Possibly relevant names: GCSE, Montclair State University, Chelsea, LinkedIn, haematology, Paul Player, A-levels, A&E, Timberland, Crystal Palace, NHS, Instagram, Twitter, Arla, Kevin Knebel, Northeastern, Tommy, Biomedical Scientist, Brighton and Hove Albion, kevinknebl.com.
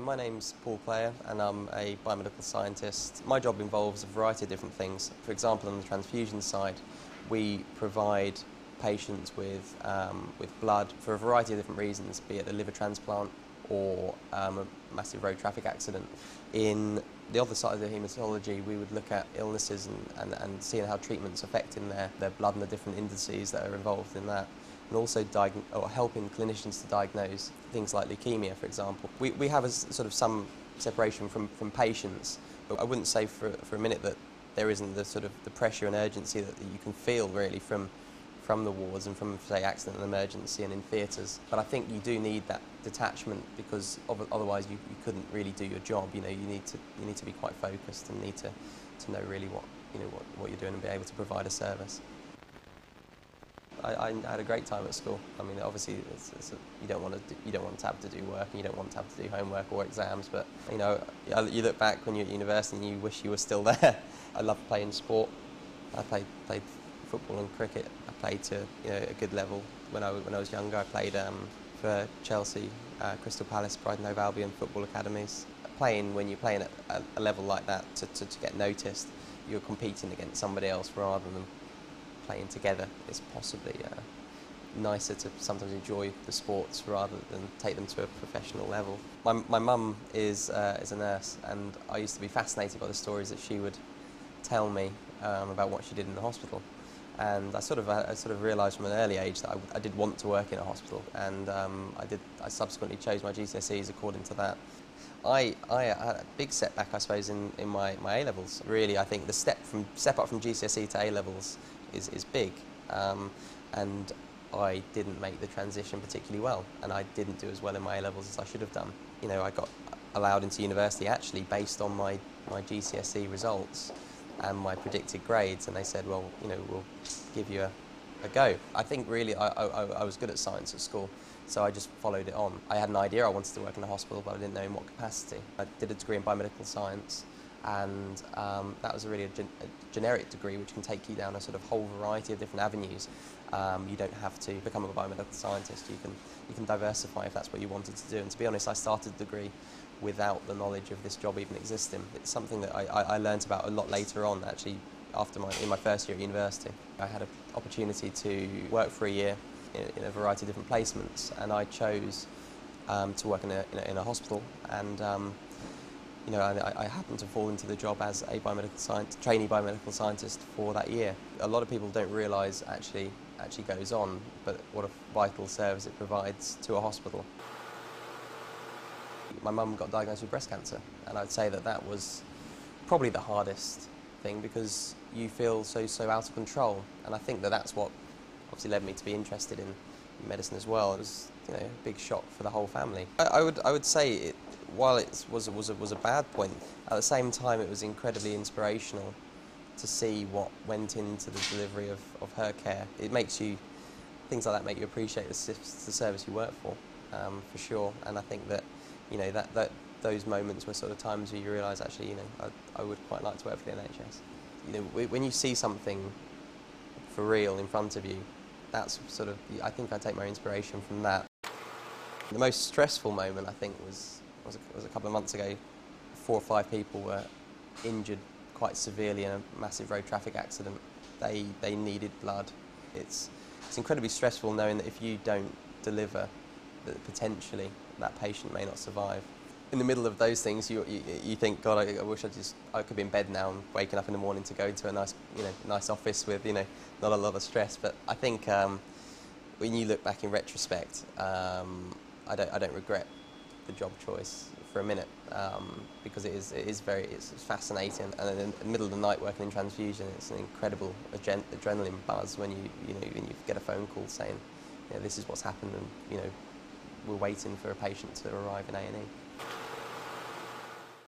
My name's Paul Player and I'm a biomedical scientist. My job involves a variety of different things. For example, on the transfusion side, we provide patients with blood for a variety of different reasons, be it a liver transplant or a massive road traffic accident. In the other side of the haematology, we would look at illnesses and seeing how treatment's affecting their blood and the different indices that are involved in that, and also helping clinicians to diagnose things like leukemia, for example. We have some separation from patients, but I wouldn't say for a minute that there isn't the pressure and urgency that you can feel really from the wards and from, say, accident and emergency and in theatres. But I think you do need that detachment, because otherwise you couldn't really do your job. You know, you need to be quite focused and need to know really what you're doing and be able to provide a service. I had a great time at school. I mean, obviously, you don't want to have to do work, and you don't want to have to do homework or exams. But you know, you look back when you're at university and you wish you were still there. I loved playing sport. I played football and cricket. I played to a good level when I was younger. I played for Chelsea, Crystal Palace, Brighton and Hove Albion football academies. Playing when you're playing at a level like that to get noticed, you're competing against somebody else rather than playing together. It's possibly nicer to sometimes enjoy the sports rather than take them to a professional level. My mum is a nurse, and I used to be fascinated by the stories that she would tell me about what she did in the hospital. And I realised from an early age that I did want to work in a hospital, and I subsequently chose my GCSEs according to that. I had a big setback, I suppose, in my A-levels. Really, I think the step up from GCSE to A-levels is big, and I didn't make the transition particularly well, and I didn't do as well in my A-levels as I should have done. You know, I got allowed into university actually based on my GCSE results and my predicted grades, and they said, well, we'll give you a go. I think really I was good at science at school, so I just followed it on. I had an idea I wanted to work in a hospital, but I didn't know in what capacity. I did a degree in biomedical science, and that was really a generic degree which can take you down a whole variety of different avenues. You don't have to become a biomedical scientist, you can diversify if that's what you wanted to do. And to be honest, I started the degree without the knowledge of this job even existing. It's something that I learnt about a lot later on, actually, in my first year at university. I had an opportunity to work for a year in a variety of different placements, and I chose to work in a hospital, and I happened to fall into the job as a trainee biomedical scientist for that year. A lot of people don't realise actually goes on, but what a vital service it provides to a hospital. My mum got diagnosed with breast cancer, and I'd say that was probably the hardest thing, because you feel so out of control, and I think that's what obviously led me to be interested in medicine as well. It was a big shock for the whole family. I would say it. While it was a bad point, at the same time it was incredibly inspirational to see what went into the delivery of her care. It makes you, things like that make you appreciate the service you work for sure. And I think that, that those moments were times where you realise actually, I would quite like to work for the NHS. When you see something for real in front of you, that's I think I take my inspiration from that. The most stressful moment, I think, was a couple of months ago. 4 or 5 people were injured quite severely in a massive road traffic accident. They needed blood. It's incredibly stressful knowing that if you don't deliver, that potentially that patient may not survive. In the middle of those things, you think, God, I wish I could be in bed now and waking up in the morning to go to a nice nice office with not a lot of stress. But I think when you look back in retrospect, I don't regret the job choice for a minute, because it's fascinating, and in the middle of the night working in transfusion, it's an incredible adrenaline buzz when you get a phone call saying this is what's happened, and we're waiting for a patient to arrive in A&E.